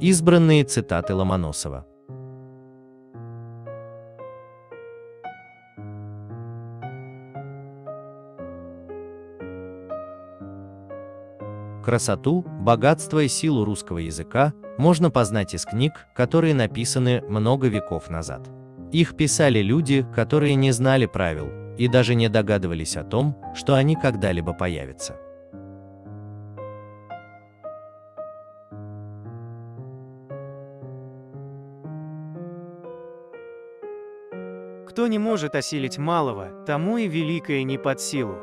Избранные цитаты Ломоносова. Красоту, богатство и силу русского языка можно познать из книг, которые написаны много веков назад. Их писали люди, которые не знали правил и даже не догадывались о том, что они когда-либо появятся. Кто не может осилить малого, тому и великое не под силу.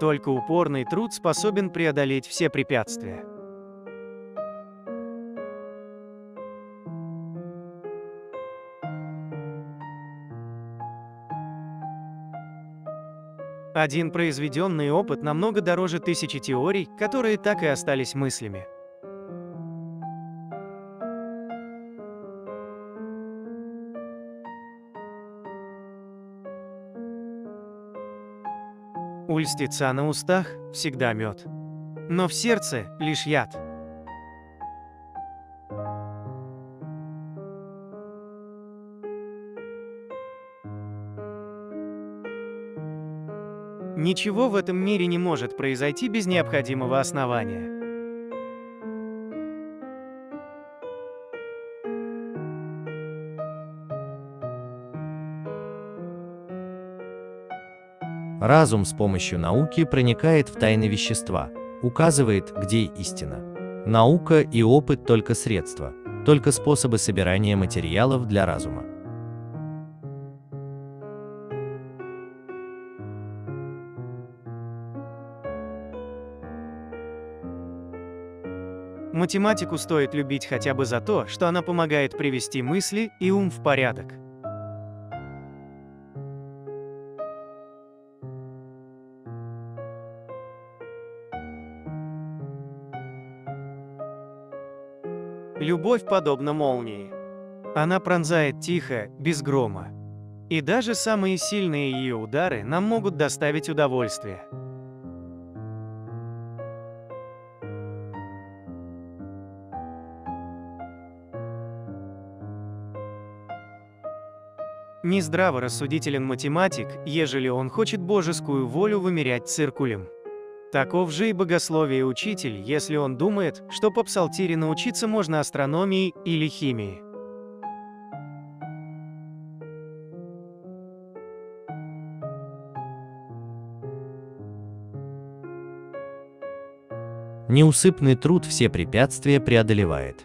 Только упорный труд способен преодолеть все препятствия. Один произведенный опыт намного дороже тысячи теорий, которые так и остались мыслями. У льстеца на устах всегда мед, но в сердце лишь яд. Ничего в этом мире не может произойти без необходимого основания. Разум с помощью науки проникает в тайны вещества, указывает, где истина. Наука и опыт — только средства, только способы собирания материалов для разума. Математику стоит любить хотя бы за то, что она помогает привести мысли и ум в порядок. Любовь подобна молнии. Она пронзает тихо, без грома. И даже самые сильные ее удары нам могут доставить удовольствие. Нездраво рассудителен математик, ежели он хочет божескую волю вымерять циркулем. Таков же и богословие учитель, если он думает, что по псалтире научиться можно астрономии или химии. Неусыпный труд все препятствия преодолевает.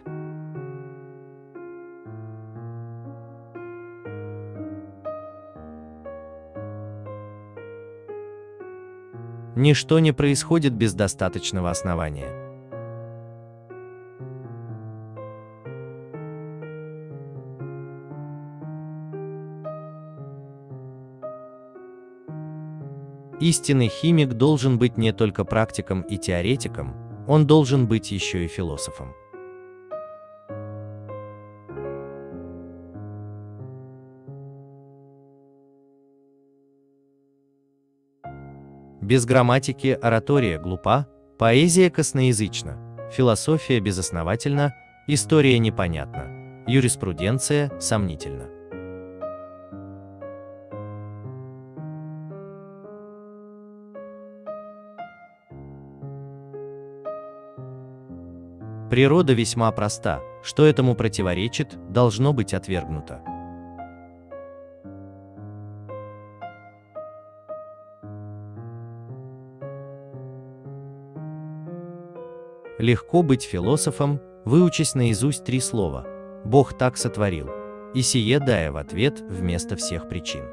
Ничто не происходит без достаточного основания. Истинный химик должен быть не только практиком и теоретиком, он должен быть еще и философом. Без грамматики оратория глупа, поэзия косноязычна, философия безосновательна, история непонятна, юриспруденция сомнительна. Природа весьма проста, что этому противоречит, должно быть отвергнуто. Легко быть философом, выучись наизусть 3 слова: «Бог так сотворил», и сие дая в ответ вместо всех причин.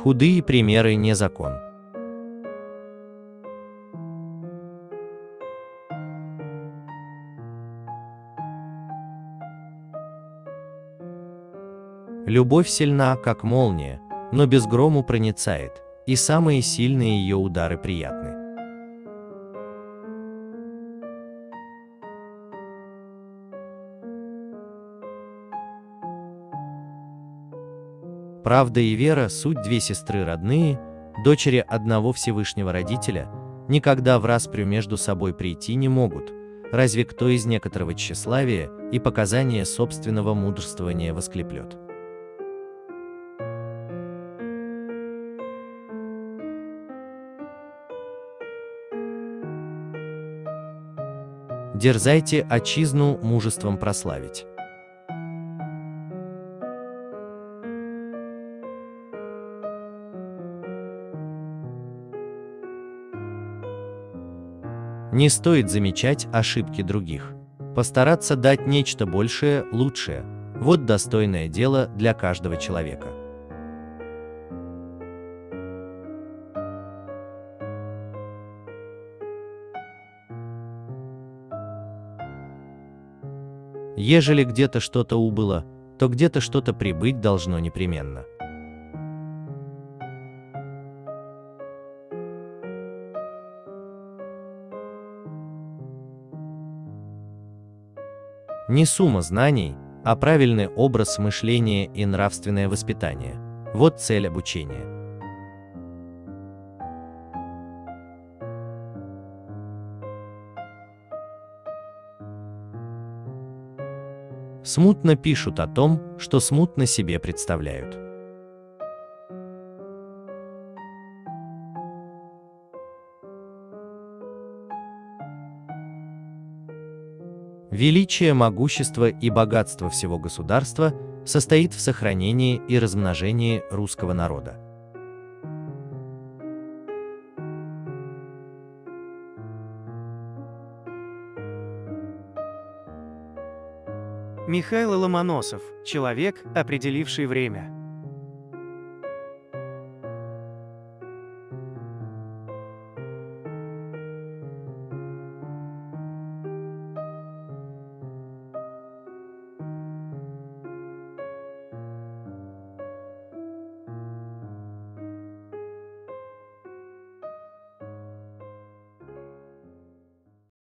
Худые примеры не закон. Любовь сильна, как молния, но без грому проницает, и самые сильные ее удары приятны. Правда и вера – суть две сестры родные, дочери одного Всевышнего Родителя, никогда в расприю между собой прийти не могут, разве кто из некоторого тщеславия и показания собственного мудрствования восклеплет. Дерзайте отчизну мужеством прославить. Не стоит замечать ошибки других. Постараться дать нечто большее, лучшее – вот достойное дело для каждого человека. Ежели где-то что-то убыло, то где-то что-то прибыть должно непременно. Не сумма знаний, а правильный образ мышления и нравственное воспитание – вот цель обучения. Смутно пишут о том, что смутно себе представляют. Величие, могущество и богатство всего государства состоит в сохранении и размножении русского народа. Михаил Ломоносов – человек, определивший время.